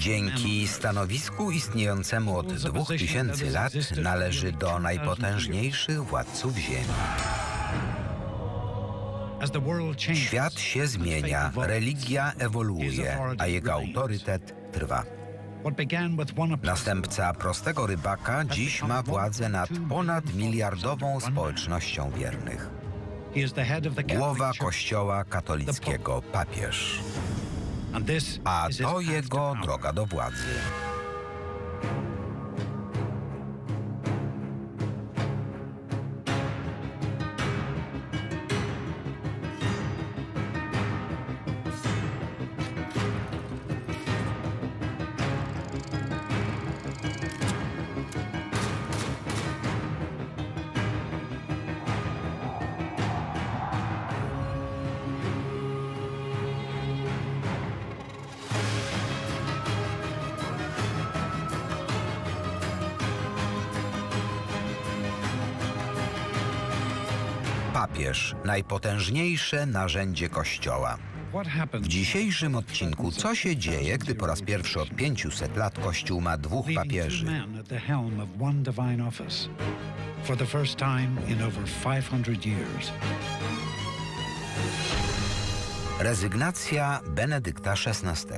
Dzięki stanowisku istniejącemu od 2000 lat należy do najpotężniejszych władców ziemi. Świat się zmienia, religia ewoluuje, a jego autorytet trwa. Następca prostego rybaka dziś ma władzę nad ponadmiliardową społecznością wiernych. Głowa Kościoła katolickiego, papież. A to jego droga do władzy. Papież, najpotężniejsze narzędzie Kościoła. W dzisiejszym odcinku, co się dzieje, gdy po raz pierwszy od 500 lat Kościół ma dwóch papieży? Rezygnacja Benedykta XVI.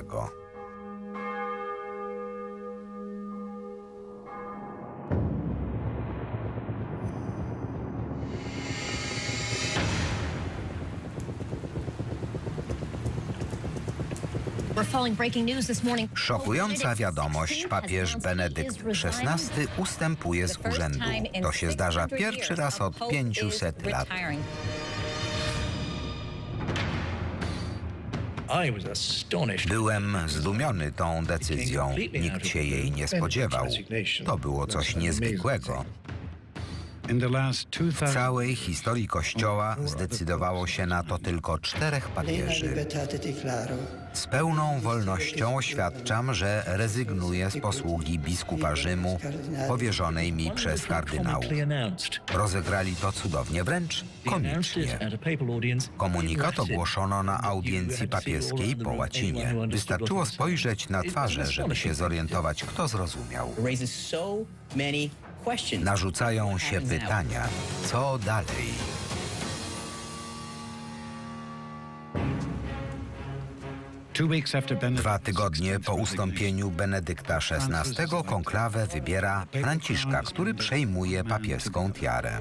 Szokująca wiadomość, papież Benedykt XVI ustępuje z urzędu. To się zdarza pierwszy raz od 500 lat. Byłem zdumiony tą decyzją. Nikt się jej nie spodziewał. To było coś niezwykłego. W całej historii Kościoła zdecydowało się na to tylko 4 papieży. Z pełną wolnością oświadczam, że rezygnuję z posługi biskupa Rzymu powierzonej mi przez kardynałów. Rozegrali to cudownie, wręcz komicznie. Komunikat ogłoszono na audiencji papieskiej po łacinie. Wystarczyło spojrzeć na twarze, żeby się zorientować, kto zrozumiał. Narzucają się pytania, co dalej? Dwa tygodnie po ustąpieniu Benedykta XVI konklawę wybiera Franciszka, który przejmuje papieską tiarę.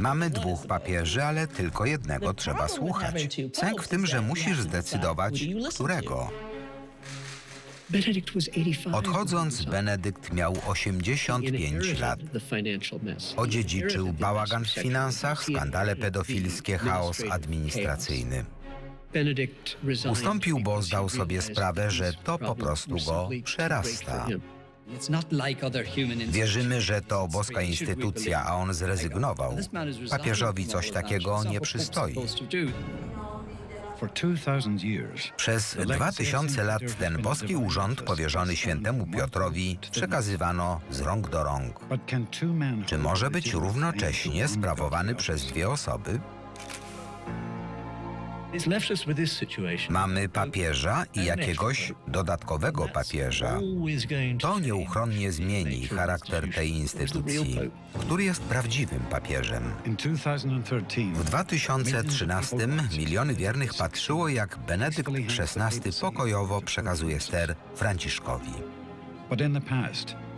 Mamy 2 papieży, ale tylko jednego trzeba słuchać. Sęk w tym, że musisz zdecydować, którego. Odchodząc, Benedykt miał 85 lat. Odziedziczył bałagan w finansach, skandale pedofilskie, chaos administracyjny. Ustąpił, bo zdał sobie sprawę, że to po prostu go przerasta. Wierzymy, że to boska instytucja, a on zrezygnował. Papieżowi coś takiego nie przystoi. Przez 2000 lat ten boski urząd powierzony świętemu Piotrowi przekazywano z rąk do rąk. Czy może być równocześnie sprawowany przez 2 osoby? Mamy papieża i jakiegoś dodatkowego papieża. To nieuchronnie zmieni charakter tej instytucji, który jest prawdziwym papieżem. W 2013 miliony wiernych patrzyło, jak Benedykt XVI pokojowo przekazuje ster Franciszkowi.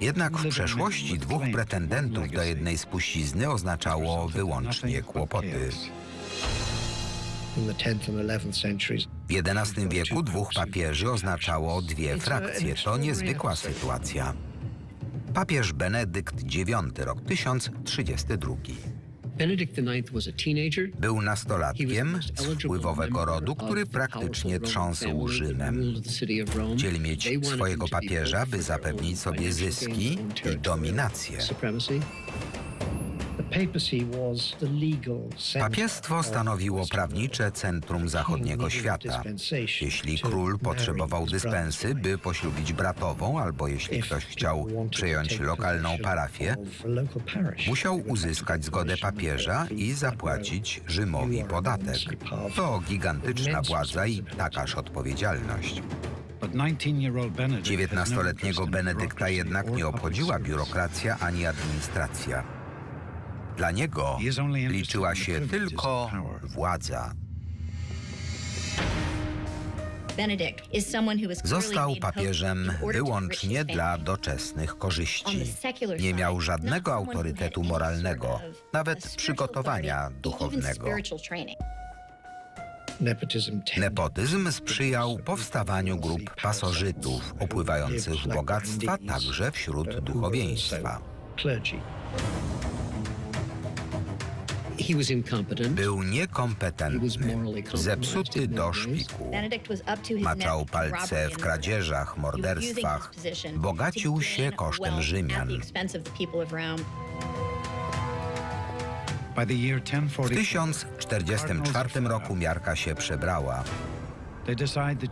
Jednak w przeszłości 2 pretendentów do jednej spuścizny oznaczało wyłącznie kłopoty. W XI wieku 2 papieży oznaczało 2 frakcje. To niezwykła sytuacja. Papież Benedykt IX, rok 1032. Był nastolatkiem z wpływowego rodu, który praktycznie trząsł Rzymem. Chcieli mieć swojego papieża, by zapewnić sobie zyski i dominację. Papiestwo stanowiło prawnicze centrum zachodniego świata. Jeśli król potrzebował dyspensy, by poślubić bratową, albo jeśli ktoś chciał przejąć lokalną parafię, musiał uzyskać zgodę papieża i zapłacić Rzymowi podatek. To gigantyczna władza i takaż odpowiedzialność. 19-letniego Benedykta jednak nie obchodziła biurokracja ani administracja. Dla niego liczyła się tylko władza. Został papieżem wyłącznie dla doczesnych korzyści. Nie miał żadnego autorytetu moralnego, nawet przygotowania duchownego. Nepotyzm sprzyjał powstawaniu grup pasożytów, opływających w bogactwa także wśród duchowieństwa. Był niekompetentny, zepsuty do szpiku. Maczał palce w kradzieżach, morderstwach. Bogacił się kosztem Rzymian. W 1044 roku miarka się przebrała.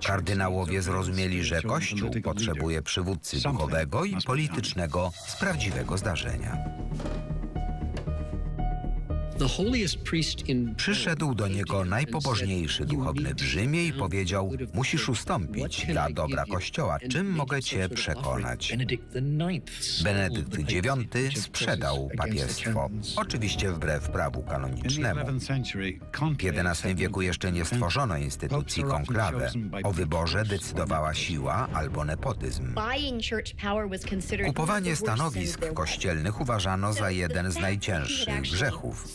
Kardynałowie zrozumieli, że Kościół potrzebuje przywódcy duchowego i politycznego z prawdziwego zdarzenia. Przyszedł do niego najpobożniejszy duchowny w Rzymie i powiedział: musisz ustąpić dla dobra Kościoła, czym mogę cię przekonać? Benedykt IX sprzedał papiestwo, oczywiście wbrew prawu kanonicznemu. W XI wieku jeszcze nie stworzono instytucji konklawe. O wyborze decydowała siła albo nepotyzm. Kupowanie stanowisk kościelnych uważano za jeden z najcięższych grzechów.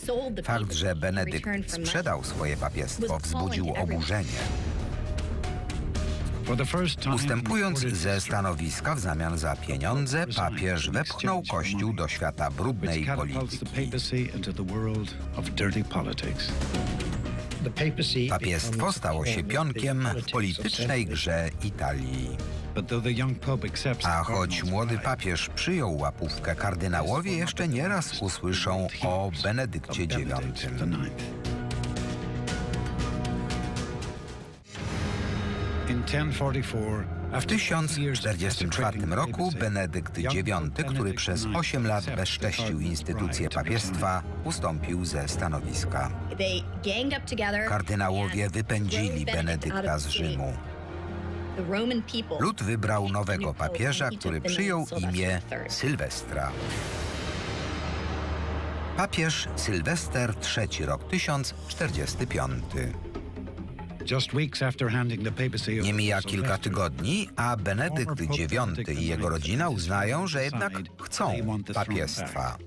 Fakt, że Benedykt sprzedał swoje papiestwo, wzbudził oburzenie. Ustępując ze stanowiska w zamian za pieniądze, papież wepchnął Kościół do świata brudnej polityki. Papiestwo stało się pionkiem w politycznej grze Italii. A choć młody papież przyjął łapówkę, kardynałowie jeszcze nieraz usłyszą o Benedykcie IX. W 1044 roku Benedykt IX, który przez 8 lat bezcześcił instytucję papiestwa, ustąpił ze stanowiska. Kardynałowie wypędzili Benedykta z Rzymu. Lud wybrał nowego papieża, który przyjął imię Sylwestra. Papież Sylwester III, rok 1045. Nie mija kilka tygodni, a Benedykt IX i jego rodzina uznają, że jednak chcą papiestwa.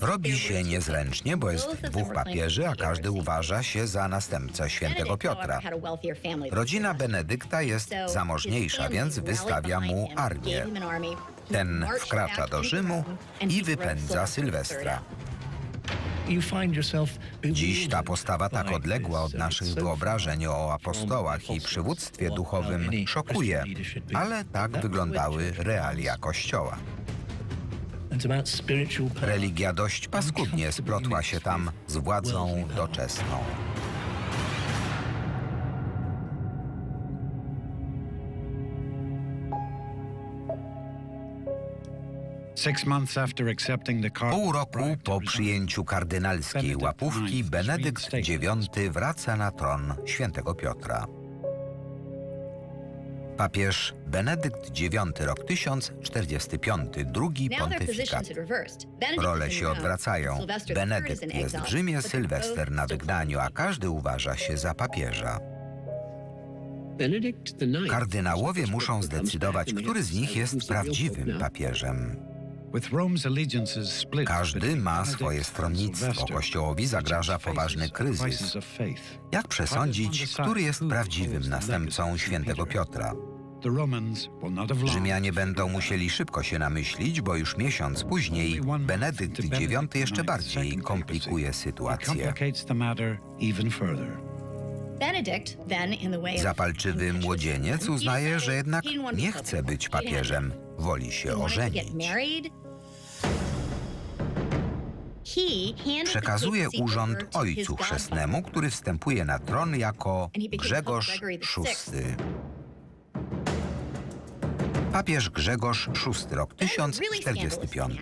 Robi się niezręcznie, bo jest 2 papieży, a każdy uważa się za następcę świętego Piotra. Rodzina Benedykta jest zamożniejsza, więc wystawia mu armię. Ten wkracza do Rzymu i wypędza Sylwestra. Dziś ta postawa tak odległa od naszych wyobrażeń o apostołach i przywództwie duchowym szokuje, ale tak wyglądały realia Kościoła. Religia dość paskudnie splotła się tam z władzą doczesną. Pół roku po przyjęciu kardynalskiej łapówki Benedykt IX wraca na tron świętego Piotra. Papież Benedykt IX, rok 1045, drugi pontyfikat. Role się odwracają. Benedykt jest w Rzymie, Sylwester na wygnaniu, a każdy uważa się za papieża. Kardynałowie muszą zdecydować, który z nich jest prawdziwym papieżem. Każdy ma swoje stronnictwo. Kościołowi zagraża poważny kryzys. Jak przesądzić, który jest prawdziwym następcą świętego Piotra? Rzymianie będą musieli szybko się namyślić, bo już miesiąc później Benedykt IX jeszcze bardziej komplikuje sytuację. Zapalczywy młodzieniec uznaje, że jednak nie chce być papieżem, woli się ożenić. Przekazuje urząd ojcu chrzestnemu, który wstępuje na tron jako Grzegorz VI. Papież Grzegorz VI, rok 1045.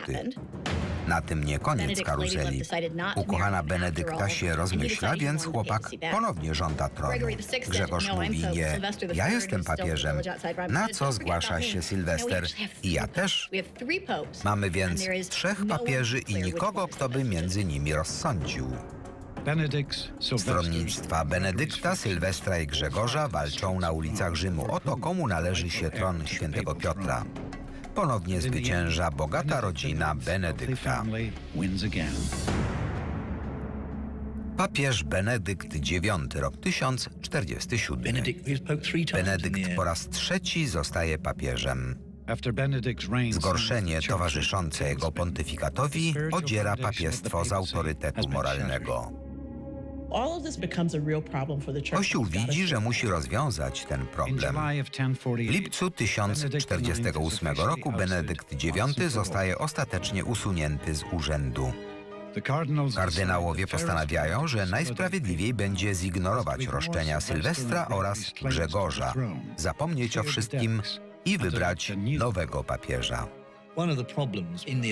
Na tym nie koniec karuzeli. Ukochana Benedykta się rozmyśla, więc chłopak ponownie żąda tronu. Grzegorz mówi nie, ja jestem papieżem, na co zgłasza się Sylwester i ja też. Mamy więc 3 papieży i nikogo, kto by między nimi rozsądził. Stronnictwa Benedykta, Sylwestra i Grzegorza walczą na ulicach Rzymu o to, komu należy się tron świętego Piotra. Ponownie zwycięża bogata rodzina Benedykta. Papież Benedykt IX, rok 1047. Benedykt po raz 3 zostaje papieżem. Zgorszenie towarzyszące jego pontyfikatowi odziera papiestwo z autorytetu moralnego. Kościół widzi, że musi rozwiązać ten problem. W lipcu 1048 roku Benedykt IX zostaje ostatecznie usunięty z urzędu. Kardynałowie postanawiają, że najsprawiedliwiej będzie zignorować roszczenia Sylwestra oraz Grzegorza, zapomnieć o wszystkim i wybrać nowego papieża.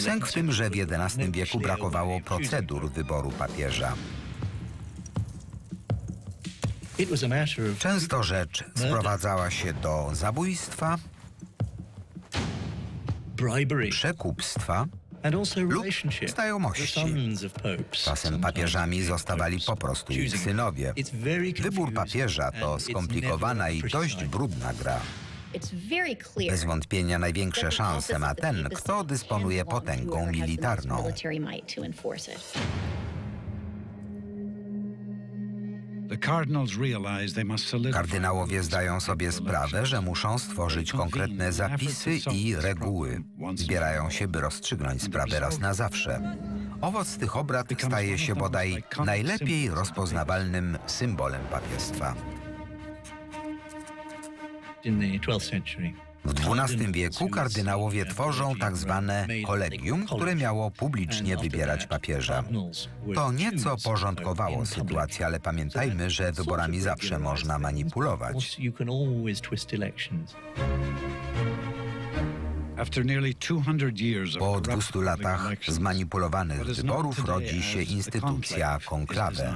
Sęk w tym, że w XI wieku brakowało procedur wyboru papieża. Często rzecz sprowadzała się do zabójstwa, przekupstwa lub znajomości. Czasem papieżami zostawali po prostu ich synowie. Wybór papieża to skomplikowana i dość brudna gra. Bez wątpienia największe szanse ma ten, kto dysponuje potęgą militarną. Kardynałowie zdają sobie sprawę, że muszą stworzyć konkretne zapisy i reguły. Zbierają się, by rozstrzygnąć sprawę raz na zawsze. Owoc tych obrad staje się bodaj najlepiej rozpoznawalnym symbolem papiestwa. W XII wieku kardynałowie tworzą tak zwane kolegium, które miało publicznie wybierać papieża. To nieco porządkowało sytuację, ale pamiętajmy, że wyborami zawsze można manipulować. Po 200 latach zmanipulowanych wyborów rodzi się instytucja konklawe.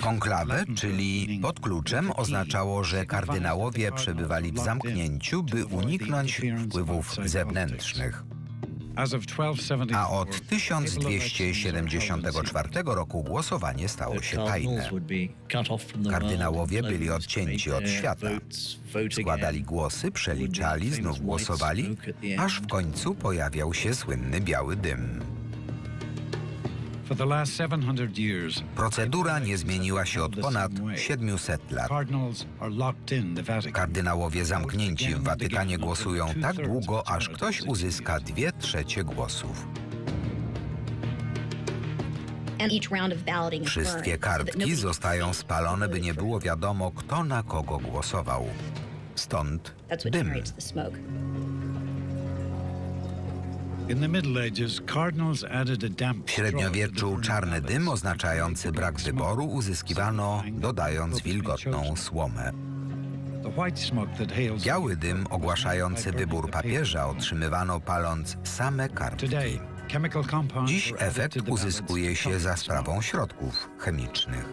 Konklawę, czyli pod kluczem, oznaczało, że kardynałowie przebywali w zamknięciu, by uniknąć wpływów zewnętrznych. A od 1274 roku głosowanie stało się tajne. Kardynałowie byli odcięci od świata. Składali głosy, przeliczali, znów głosowali, aż w końcu pojawiał się słynny biały dym. Procedura nie zmieniła się od ponad 700 lat. Kardynałowie zamknięci w Watykanie głosują tak długo, aż ktoś uzyska 2/3 głosów. Wszystkie kartki zostają spalone, by nie było wiadomo, kto na kogo głosował. Stąd dym. W średniowieczu czarny dym oznaczający brak wyboru uzyskiwano, dodając wilgotną słomę. Biały dym ogłaszający wybór papieża otrzymywano paląc same kartki. Dziś efekt uzyskuje się za sprawą środków chemicznych.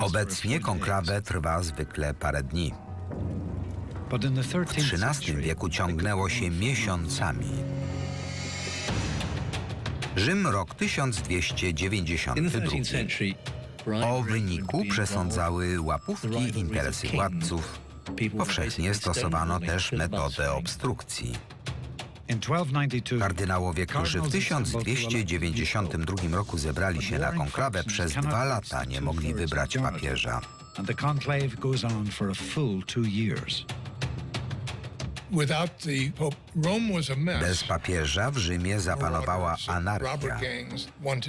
Obecnie konklawę trwa zwykle parę dni. W XIII wieku ciągnęło się miesiącami. Rzym, rok 1292. O wyniku przesądzały łapówki, interesy władców. Powszechnie stosowano też metodę obstrukcji. Kardynałowie, którzy w 1292 roku zebrali się na konklawę, przez 2 lata nie mogli wybrać papieża. Bez papieża w Rzymie zapanowała anarchia.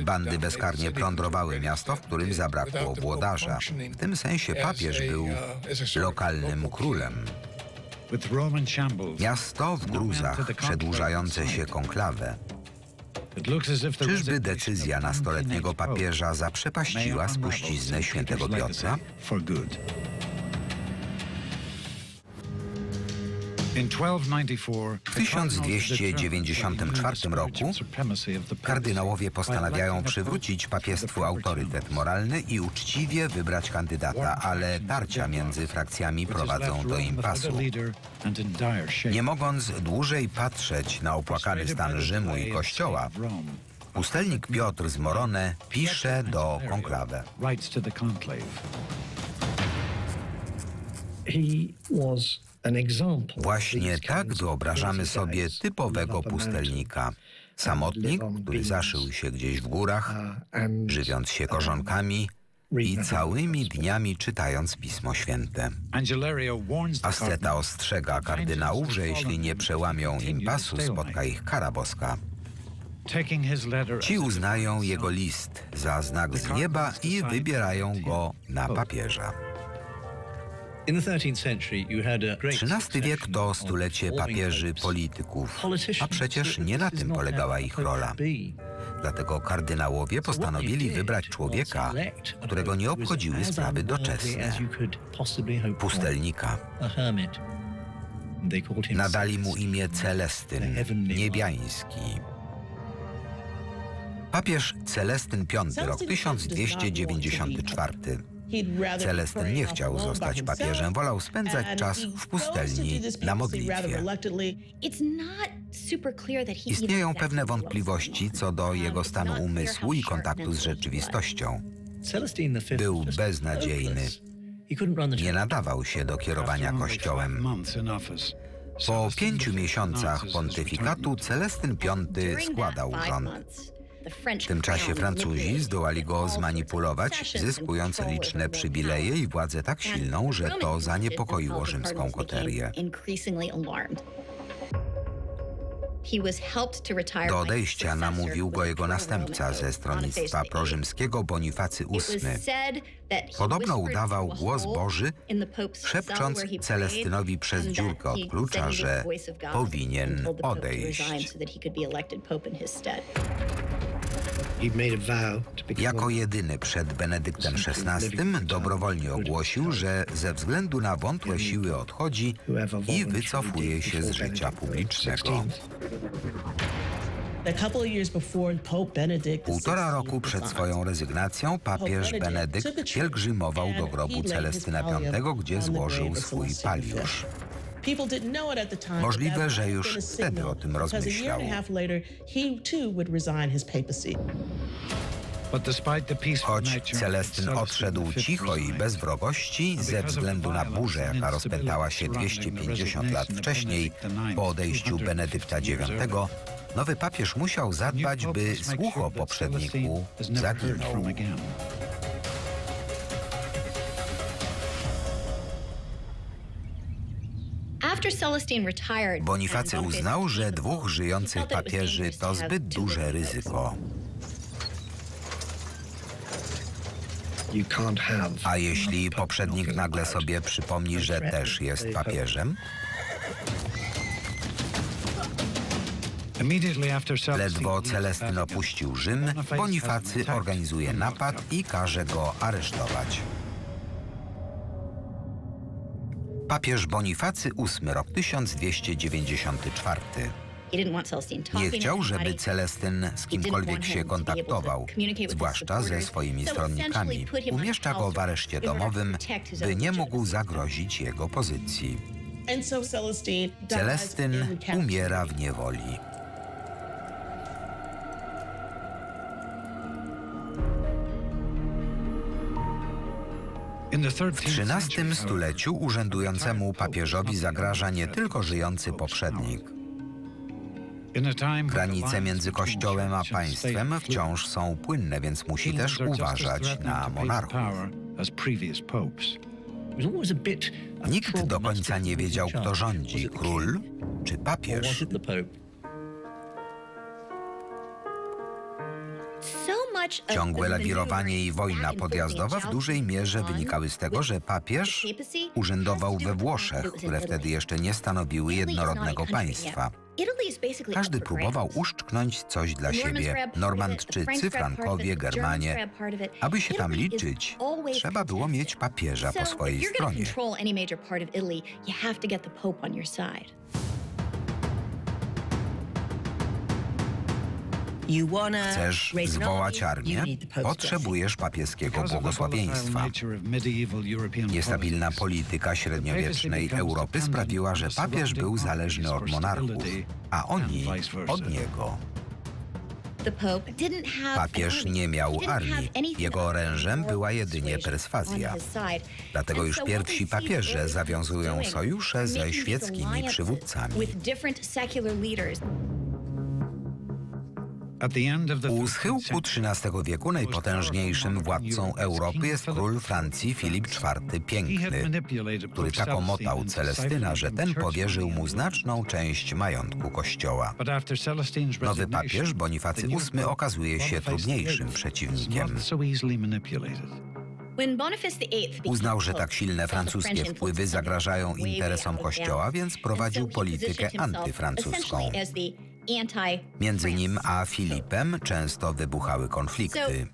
Bandy bezkarnie plądrowały miasto, w którym zabrakło włodarza. W tym sensie papież był lokalnym królem. Miasto w gruzach, przedłużające się konklawę. Czyżby decyzja nastoletniego papieża zaprzepaściła spuściznę świętego Piotra? W 1294 roku kardynałowie postanawiają przywrócić papiestwu autorytet moralny i uczciwie wybrać kandydata, ale tarcia między frakcjami prowadzą do impasu. Nie mogąc dłużej patrzeć na opłakany stan Rzymu i Kościoła, pustelnik Piotr z Morone pisze do konklawy. Właśnie tak wyobrażamy sobie typowego pustelnika. Samotnik, który zaszył się gdzieś w górach, żywiąc się korzonkami i całymi dniami czytając Pismo Święte. Asceta ostrzega kardynałów, że jeśli nie przełamią impasu, spotka ich kara boska. Ci uznają jego list za znak z nieba i wybierają go na papieża. XIII wiek to stulecie papieży polityków, a przecież nie na tym polegała ich rola. Dlatego kardynałowie postanowili wybrać człowieka, którego nie obchodziły sprawy doczesne – pustelnika. Nadali mu imię Celestyn, niebiański. Papież Celestyn V, rok 1294. Celestyn nie chciał zostać papieżem, wolał spędzać czas w pustelni na modlitwie. Istnieją pewne wątpliwości co do jego stanu umysłu i kontaktu z rzeczywistością. Był beznadziejny. Nie nadawał się do kierowania Kościołem. Po 5 miesiącach pontyfikatu Celestyn V składał rząd. W tym czasie Francuzi zdołali go zmanipulować, zyskując liczne przywileje i władzę tak silną, że to zaniepokoiło rzymską koterię. Do odejścia namówił go jego następca ze stronnictwa prorzymskiego Bonifacy VIII. Podobno udawał głos Boży, szepcząc Celestynowi przez dziurkę od klucza, że powinien odejść. Jako jedyny przed Benedyktem XVI dobrowolnie ogłosił, że ze względu na wątłe siły odchodzi i wycofuje się z życia publicznego. 1,5 roku przed swoją rezygnacją papież Benedykt pielgrzymował do grobu Celestyna V, gdzie złożył swój paliusz. Możliwe, że już wtedy o tym rozmyślał. Choć Celestyn odszedł cicho i bez wrogości, ze względu na burzę, jaka rozpętała się 250 lat wcześniej, po odejściu Benedykta IX, nowy papież musiał zadbać, by słuch o poprzedniku zaginął. Bonifacy uznał, że 2 żyjących papieży to zbyt duże ryzyko. A jeśli poprzednik nagle sobie przypomni, że też jest papieżem? Ledwo Celestyn opuścił Rzym, Bonifacy organizuje napad i każe go aresztować. Papież Bonifacy VIII, rok 1294. Nie chciał, żeby Celestyn z kimkolwiek się kontaktował, zwłaszcza ze swoimi stronnikami. Umieszcza go w areszcie domowym, by nie mógł zagrozić jego pozycji. Celestyn umiera w niewoli. W XIII stuleciu urzędującemu papieżowi zagraża nie tylko żyjący poprzednik. Granice między Kościołem a państwem wciąż są płynne, więc musi też uważać na monarchów. Nikt do końca nie wiedział, kto rządzi, król czy papież. Ciągłe lawirowanie i wojna podjazdowa w dużej mierze wynikały z tego, że papież urzędował we Włoszech, które wtedy jeszcze nie stanowiły jednorodnego państwa. Każdy próbował uszczknąć coś dla siebie. Normandczycy, Frankowie, Germanie. Aby się tam liczyć, trzeba było mieć papieża po swojej stronie. Chcesz zwołać armię? Potrzebujesz papieskiego błogosławieństwa. Niestabilna polityka średniowiecznej Europy sprawiła, że papież był zależny od monarchów, a oni od niego. Papież nie miał armii. Jego orężem była jedynie perswazja. Dlatego już pierwsi papieże zawiązują sojusze ze świeckimi przywódcami. U schyłku XIII wieku najpotężniejszym władcą Europy jest król Francji Filip IV Piękny, który tak omotał Celestyna, że ten powierzył mu znaczną część majątku kościoła. Nowy papież, Bonifacy VIII, okazuje się trudniejszym przeciwnikiem. Uznał, że tak silne francuskie wpływy zagrażają interesom kościoła, więc prowadził politykę antyfrancuską. Między nim a Filipem często wybuchały konflikty.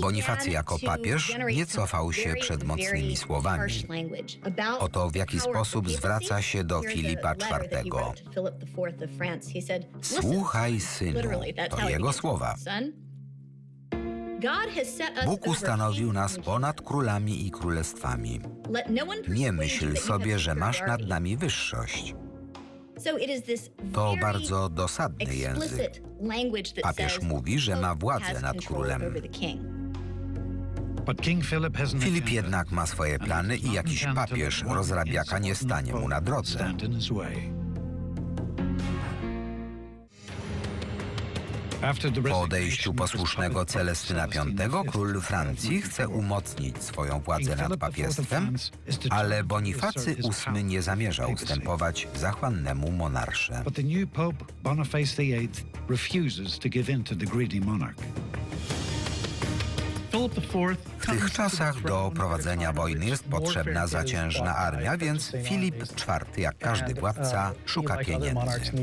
Bonifacy jako papież nie cofał się przed mocnymi słowami. Oto w jaki sposób zwraca się do Filipa IV. Słuchaj, synu, to jego słowa. Bóg ustanowił nas ponad królami i królestwami. Nie myśl sobie, że masz nad nami wyższość. To bardzo dosadny język. Papież mówi, że ma władzę nad królem. Filip jednak ma swoje plany i jakiś papież rozrabiaka nie stanie mu na drodze. Po odejściu posłusznego Celestyna V król Francji chce umocnić swoją władzę nad papiestwem, ale Bonifacy VIII nie zamierza ustępować zachłannemu monarsze. W tych czasach do prowadzenia wojny jest potrzebna zaciężna armia, więc Filip IV, jak każdy władca, szuka pieniędzy.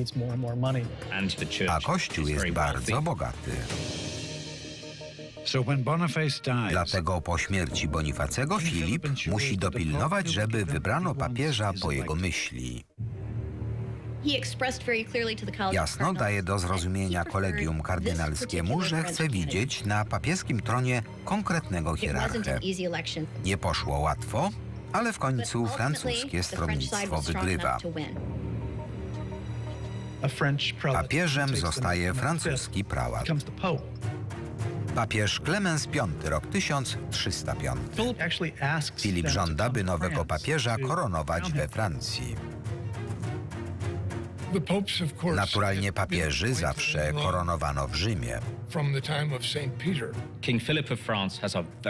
A Kościół jest bardzo bogaty. Dlatego po śmierci Bonifacego Filip musi dopilnować, żeby wybrano papieża po jego myśli. Jasno daje do zrozumienia kolegium kardynalskiemu, że chce widzieć na papieskim tronie konkretnego hierarchę. Nie poszło łatwo, ale w końcu francuskie stronnictwo wygrywa. Papieżem zostaje francuski prałat. Papież Klemens V, rok 1305. Filip żąda, by nowego papieża koronować we Francji. Naturalnie papieży zawsze koronowano w Rzymie.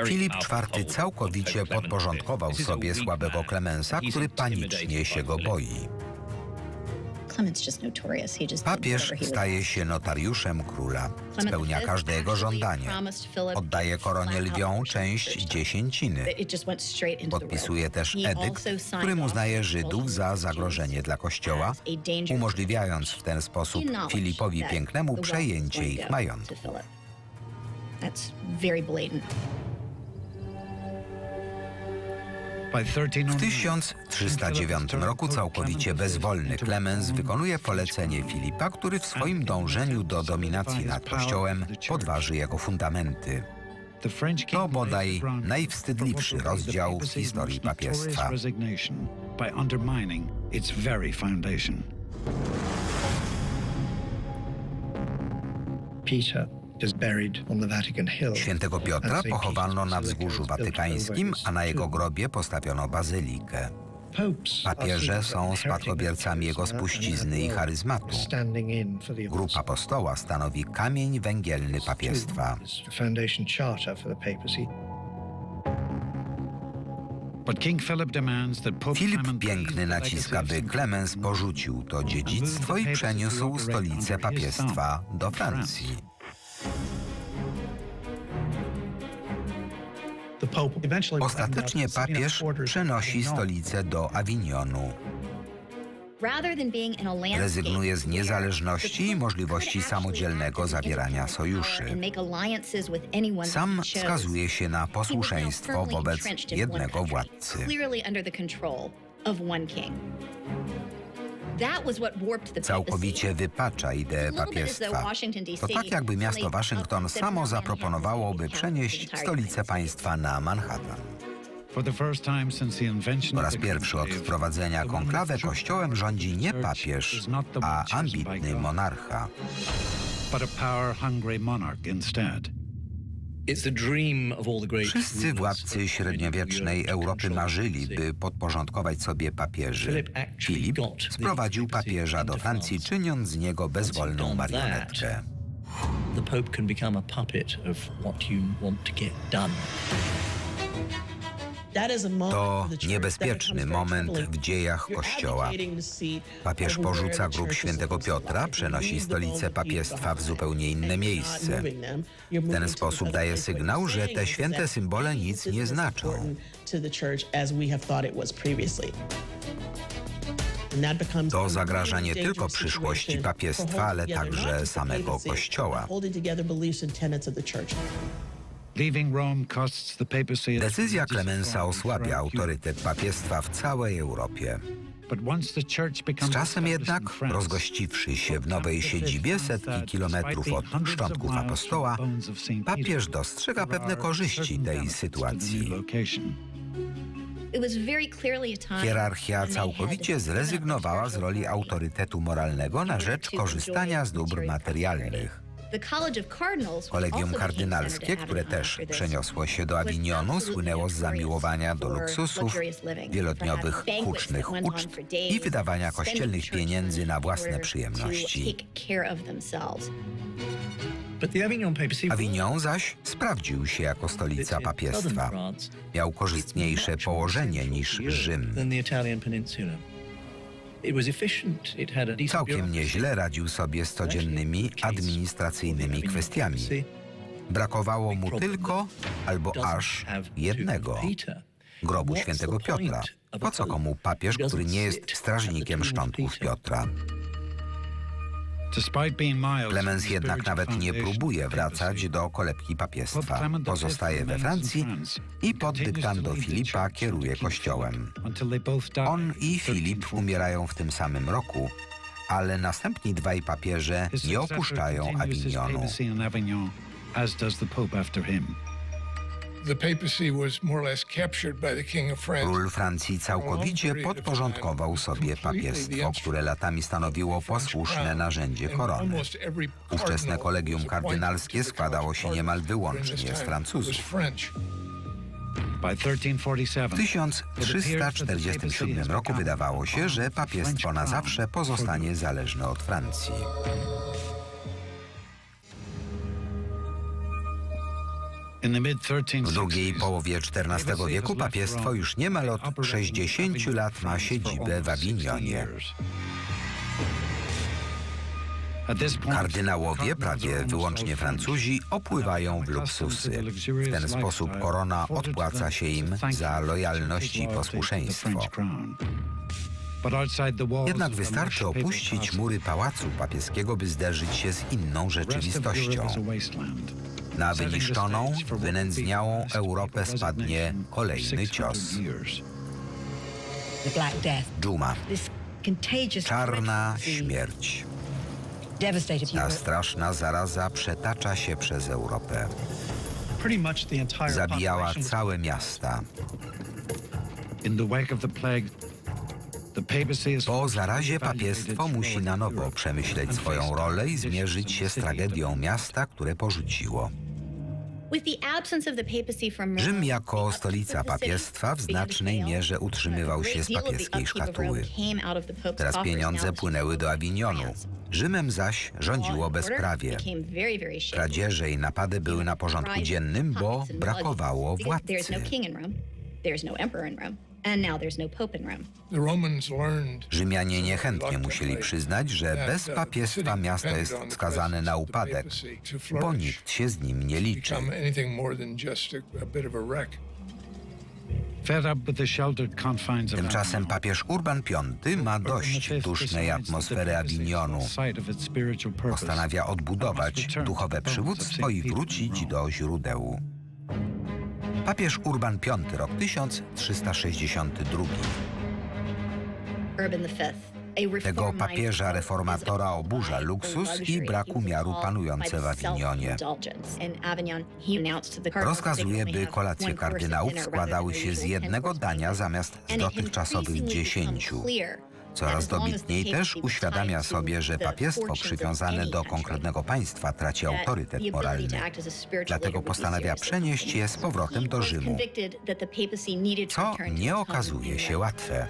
Filip IV całkowicie podporządkował sobie słabego Klemensa, który panicznie się go boi. Papież staje się notariuszem króla. Spełnia każde jego żądanie. Oddaje koronie lwią część dziesięciny. Podpisuje też edykt, którym uznaje Żydów za zagrożenie dla Kościoła, umożliwiając w ten sposób Filipowi Pięknemu przejęcie ich majątku. W 1309 roku całkowicie bezwolny Klemens wykonuje polecenie Filipa, który w swoim dążeniu do dominacji nad Kościołem podważy jego fundamenty. To bodaj najwstydliwszy rozdział w historii papiestwa. Świętego Piotra pochowano na Wzgórzu Watykańskim, a na jego grobie postawiono bazylikę. Papieże są spadkobiercami jego spuścizny i charyzmatu. Grupa Postoła stanowi kamień węgielny papiestwa. Filip Piękny naciska, by Klemens porzucił to dziedzictwo i przeniósł stolicę papiestwa do Francji. Ostatecznie papież przenosi stolicę do Awinionu. Rezygnuje z niezależności i możliwości samodzielnego zawierania sojuszy. Sam wskazuje się na posłuszeństwo wobec jednego władcy. Całkowicie wypacza ideę papiestwa. To tak, jakby miasto Waszyngton samo zaproponowało, by przenieść stolicę państwa na Manhattan. Po raz pierwszy od wprowadzenia konklawe kościołem rządzi nie papież, a ambitny monarcha. Wszyscy władcy średniowiecznej Europy marzyli, by podporządkować sobie papieży. Filip sprowadził papieża do Francji, czyniąc z niego bezwolną marionetkę. To niebezpieczny moment w dziejach Kościoła. Papież porzuca grób świętego Piotra, przenosi stolicę papiestwa w zupełnie inne miejsce. W ten sposób daje sygnał, że te święte symbole nic nie znaczą. To zagraża nie tylko przyszłości papiestwa, ale także samego Kościoła. Decyzja Klemensa osłabia autorytet papiestwa w całej Europie. Z czasem jednak, rozgościwszy się w nowej siedzibie setki kilometrów od szczątków apostoła, papież dostrzega pewne korzyści tej sytuacji. Hierarchia całkowicie zrezygnowała z roli autorytetu moralnego na rzecz korzystania z dóbr materialnych. Kolegium kardynalskie, które też przeniosło się do Awinionu, słynęło z zamiłowania do luksusów, wielodniowych hucznych uczt i wydawania kościelnych pieniędzy na własne przyjemności. Awinion zaś sprawdził się jako stolica papiestwa. Miał korzystniejsze położenie niż Rzym. Całkiem nieźle radził sobie z codziennymi administracyjnymi kwestiami. Brakowało mu tylko, albo aż jednego – grobu świętego Piotra. Po co komu papież, który nie jest strażnikiem szczątków Piotra? Klemens jednak nawet nie próbuje wracać do kolebki papiestwa. Pozostaje we Francji i pod dyktando Filipa kieruje kościołem. On i Filip umierają w tym samym roku, ale następni dwaj papieże nie opuszczają Awinionu. Król Francji całkowicie podporządkował sobie papiestwo, które latami stanowiło posłuszne narzędzie korony. Ówczesne kolegium kardynalskie składało się niemal wyłącznie z Francuzów. W 1347 roku wydawało się, że papiestwo na zawsze pozostanie zależne od Francji. W drugiej połowie XIV wieku papiestwo już niemal od 60 lat ma siedzibę w Awinionie. Kardynałowie, prawie wyłącznie Francuzi, opływają w luksusy. W ten sposób korona odpłaca się im za lojalność i posłuszeństwo. Jednak wystarczy opuścić mury pałacu papieskiego, by zderzyć się z inną rzeczywistością. Na wyniszczoną, wynędzniałą Europę spadnie kolejny cios. Dżuma. Czarna śmierć. Ta straszna zaraza przetacza się przez Europę. Zabijała całe miasta. Po zarazie papiestwo musi na nowo przemyśleć swoją rolę i zmierzyć się z tragedią miasta, które porzuciło. Rzym jako stolica papiestwa w znacznej mierze utrzymywał się z papieskiej szkatuły. Teraz pieniądze płynęły do Awinionu. Rzymem zaś rządziło bezprawie. Kradzieże i napady były na porządku dziennym, bo brakowało władcy. Rzymianie niechętnie musieli przyznać, że bez papiestwa miasto jest skazane na upadek, bo nikt się z nim nie liczy. Tymczasem papież Urban V ma dość dusznej atmosfery Awinionu. Postanawia odbudować duchowe przywództwo i wrócić do źródeł. Papież Urban V, rok 1362. Tego papieża reformatora oburza luksus i brak umiaru panujące w Awinionie. Rozkazuje, by kolacje kardynałów składały się z jednego dania zamiast z dotychczasowych 10. Coraz dobitniej też uświadamia sobie, że papiestwo przywiązane do konkretnego państwa traci autorytet moralny. Dlatego postanawia przenieść je z powrotem do Rzymu, co nie okazuje się łatwe.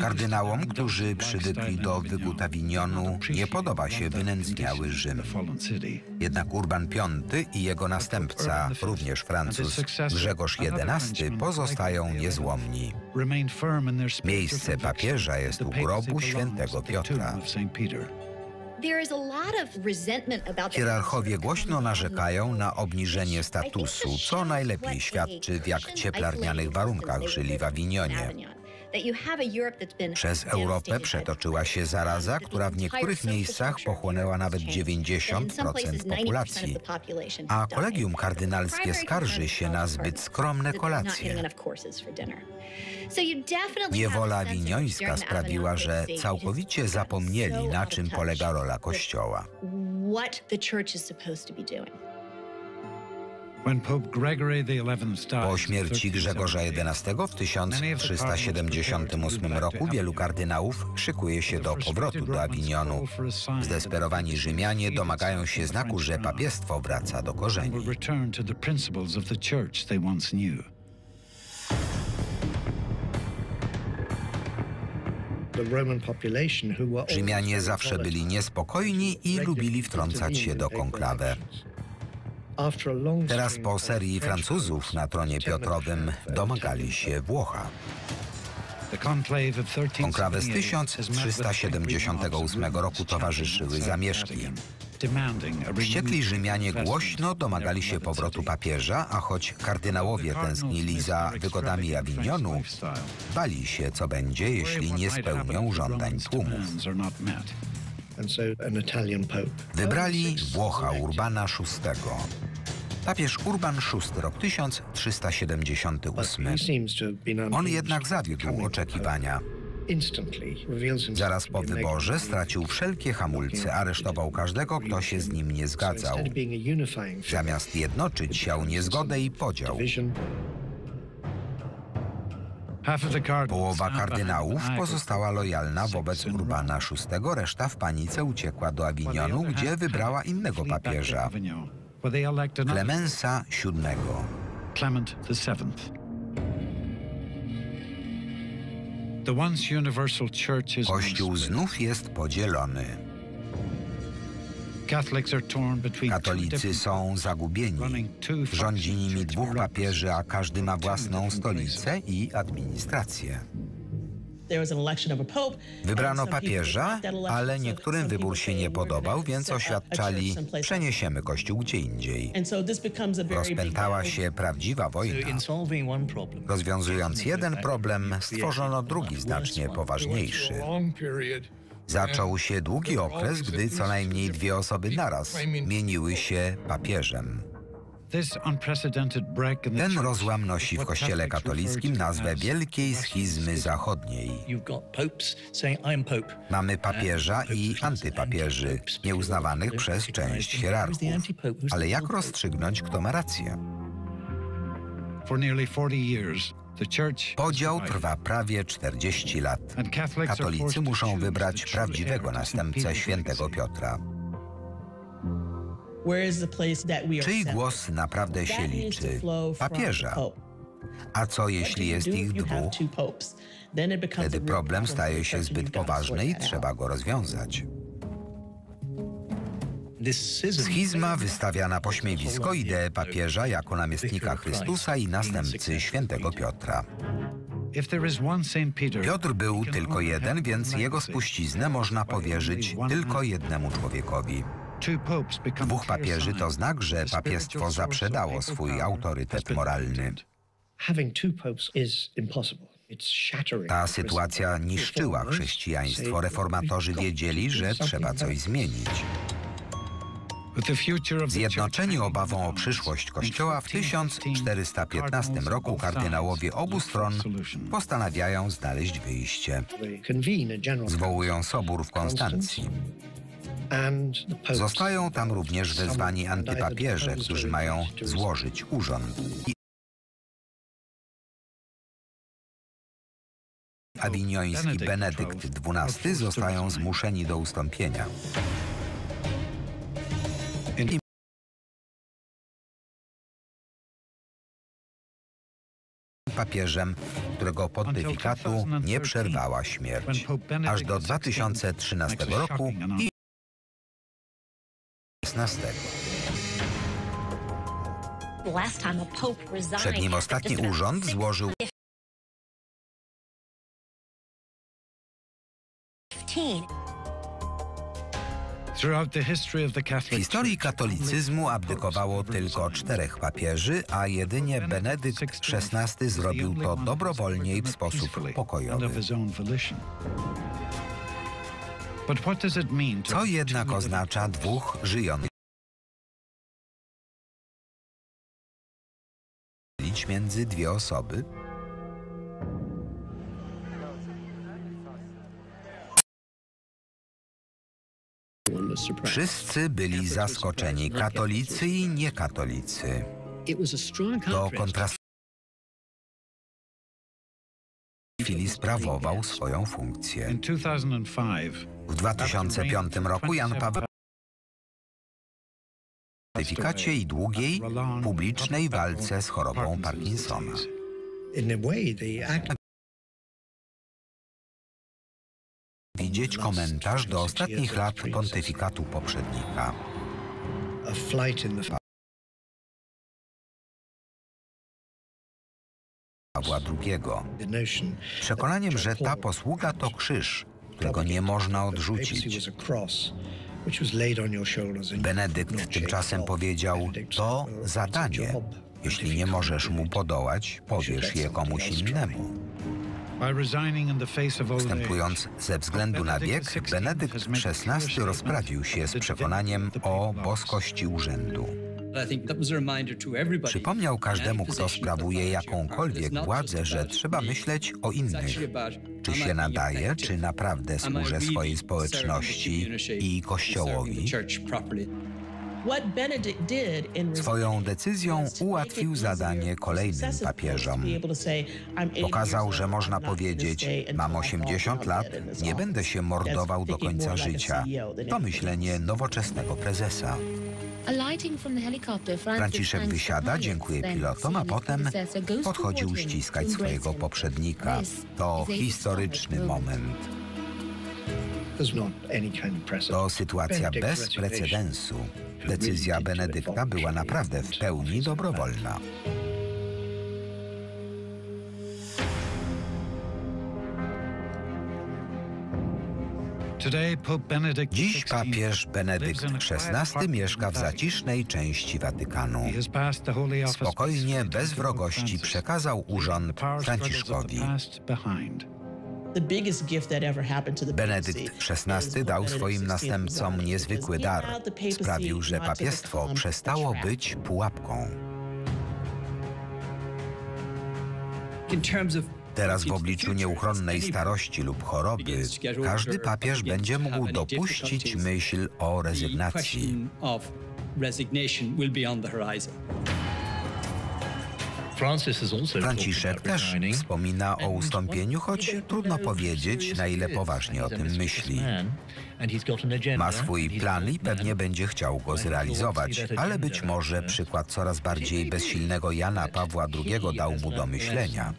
Kardynałom, którzy przywykli do wygut Awinionu, nie podoba się wynędzniały Rzym. Jednak Urban V i jego następca, również Francuz, Grzegorz XI, pozostają niezłomni. Miejsce papieża jest u grobu świętego Piotra. Hierarchowie głośno narzekają na obniżenie statusu, co najlepiej świadczy, w jak cieplarnianych warunkach żyli w Awinionie. Przez Europę przetoczyła się zaraza, która w niektórych miejscach pochłonęła nawet 90% populacji, a kolegium kardynalskie skarży się na zbyt skromne kolacje. Niewola awiniońska sprawiła, że całkowicie zapomnieli, na czym polega rola Kościoła. Po śmierci Grzegorza XI w 1378 roku wielu kardynałów szykuje się do powrotu do Awinionu. Zdesperowani Rzymianie domagają się znaku, że papiestwo wraca do korzeni. Rzymianie zawsze byli niespokojni i lubili wtrącać się do konklawę. Teraz po serii Francuzów na tronie Piotrowym domagali się Włocha. Konklawe z 1378 roku towarzyszyły zamieszki. Wściekli Rzymianie głośno domagali się powrotu papieża, a choć kardynałowie tęsknili za wygodami Awinionu, bali się, co będzie, jeśli nie spełnią żądań tłumów. Wybrali Włocha Urbana VI. Papież Urban VI, rok 1378. On jednak zawiódł oczekiwania. Zaraz po wyborze stracił wszelkie hamulce, aresztował każdego, kto się z nim nie zgadzał. Zamiast jednoczyć, siał niezgodę i podział. Połowa kardynałów pozostała lojalna wobec Urbana VI, reszta w panice uciekła do Awinionu, gdzie wybrała innego papieża, Klemensa VII. Kościół znów jest podzielony. Katolicy są zagubieni. Rządzi nimi dwóch papieży, a każdy ma własną stolicę i administrację. Wybrano papieża, ale niektórym wybór się nie podobał, więc oświadczali, przeniesiemy kościół gdzie indziej. Rozpętała się prawdziwa wojna. Rozwiązując jeden problem, stworzono drugi, znacznie poważniejszy. Zaczął się długi okres, gdy co najmniej dwie osoby naraz mieniły się papieżem. Ten rozłam nosi w Kościele katolickim nazwę Wielkiej Schizmy Zachodniej. Mamy papieża i antypapieży, nieuznawanych przez część hierarchów. Ale jak rozstrzygnąć, kto ma rację? Podział trwa prawie 40 lat. Katolicy muszą wybrać prawdziwego następcę świętego Piotra. Czyj głos naprawdę się liczy? Papieża. A co jeśli jest ich dwóch? Wtedy problem staje się zbyt poważny i trzeba go rozwiązać. Schizma wystawia na pośmiewisko ideę papieża jako namiestnika Chrystusa i następcy świętego Piotra. Piotr był tylko jeden, więc jego spuściznę można powierzyć tylko jednemu człowiekowi. Dwóch papieży to znak, że papiestwo zaprzedało swój autorytet moralny. Ta sytuacja niszczyła chrześcijaństwo. Reformatorzy wiedzieli, że trzeba coś zmienić. Zjednoczeni obawą o przyszłość Kościoła w 1415 roku kardynałowie obu stron postanawiają znaleźć wyjście. Zwołują sobór w Konstancji. Zostają tam również wezwani antypapieże, którzy mają złożyć urząd. Awinioński Benedykt XII zostają zmuszeni do ustąpienia. Papieżem, którego pontyfikatu nie przerwała śmierć. Aż do 2013 roku i XVI. Przed nim ostatni urząd złożył W historii katolicyzmu abdykowało tylko 4 papieży, a jedynie Benedykt XVI zrobił to dobrowolnie i w sposób pokojowy. Co jednak oznacza dwóch żyjących między dwie osoby? Wszyscy byli zaskoczeni, katolicy i niekatolicy. To kontrast. Filip sprawował swoją funkcję. W 2005 roku Jan Paweł po pontyfikacie i długiej, publicznej walce z chorobą Parkinsona. Widzieć komentarz do ostatnich lat pontyfikatu poprzednika. Pawła II. Przekonaniem, że ta posługa to krzyż, którego nie można odrzucić. Benedykt tymczasem powiedział, to zadanie. Jeśli nie możesz mu podołać, powierz je komuś innemu. Ustępując ze względu na wiek, Benedykt XVI rozprawił się z przekonaniem o boskości urzędu. Przypomniał każdemu, kto sprawuje jakąkolwiek władzę, że trzeba myśleć o innych. Czy się nadaje, czy naprawdę służy swojej społeczności i Kościołowi. Swoją decyzją ułatwił zadanie kolejnym papieżom. Pokazał, że można powiedzieć, mam 80 lat, nie będę się mordował do końca życia. To myślenie nowoczesnego prezesa. Franciszek wysiada, dziękuję pilotom, a potem podchodzi uściskać swojego poprzednika. To historyczny moment. To sytuacja bez precedensu. Decyzja Benedykta była naprawdę w pełni dobrowolna. Dziś papież Benedykt XVI mieszka w zacisznej części Watykanu. Spokojnie, bez wrogości przekazał urząd Franciszkowi. Benedykt XVI dał swoim następcom niezwykły dar. Sprawił, że papiestwo przestało być pułapką. Teraz w obliczu nieuchronnej starości lub choroby każdy papież będzie mógł dopuścić myśl o rezygnacji. Franciszek też wspomina o ustąpieniu, choć trudno powiedzieć, na ile poważnie o tym myśli. Ma swój plan i pewnie będzie chciał go zrealizować, ale być może przykład coraz bardziej bezsilnego Jana Pawła II dał mu do myślenia.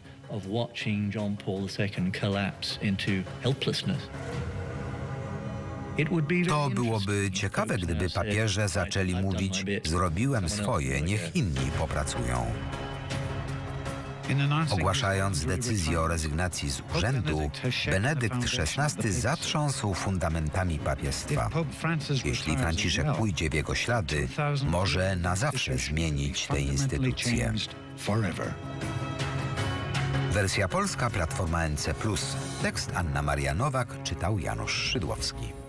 To byłoby ciekawe, gdyby papieże zaczęli mówić: zrobiłem swoje, niech inni popracują. Ogłaszając decyzję o rezygnacji z urzędu, Benedykt XVI zatrząsł fundamentami papiestwa. Jeśli Franciszek pójdzie w jego ślady, może na zawsze zmienić tę instytucję. Wersja polska, Platforma NC+. Tekst Anna Maria Nowak, czytał Janusz Szydłowski.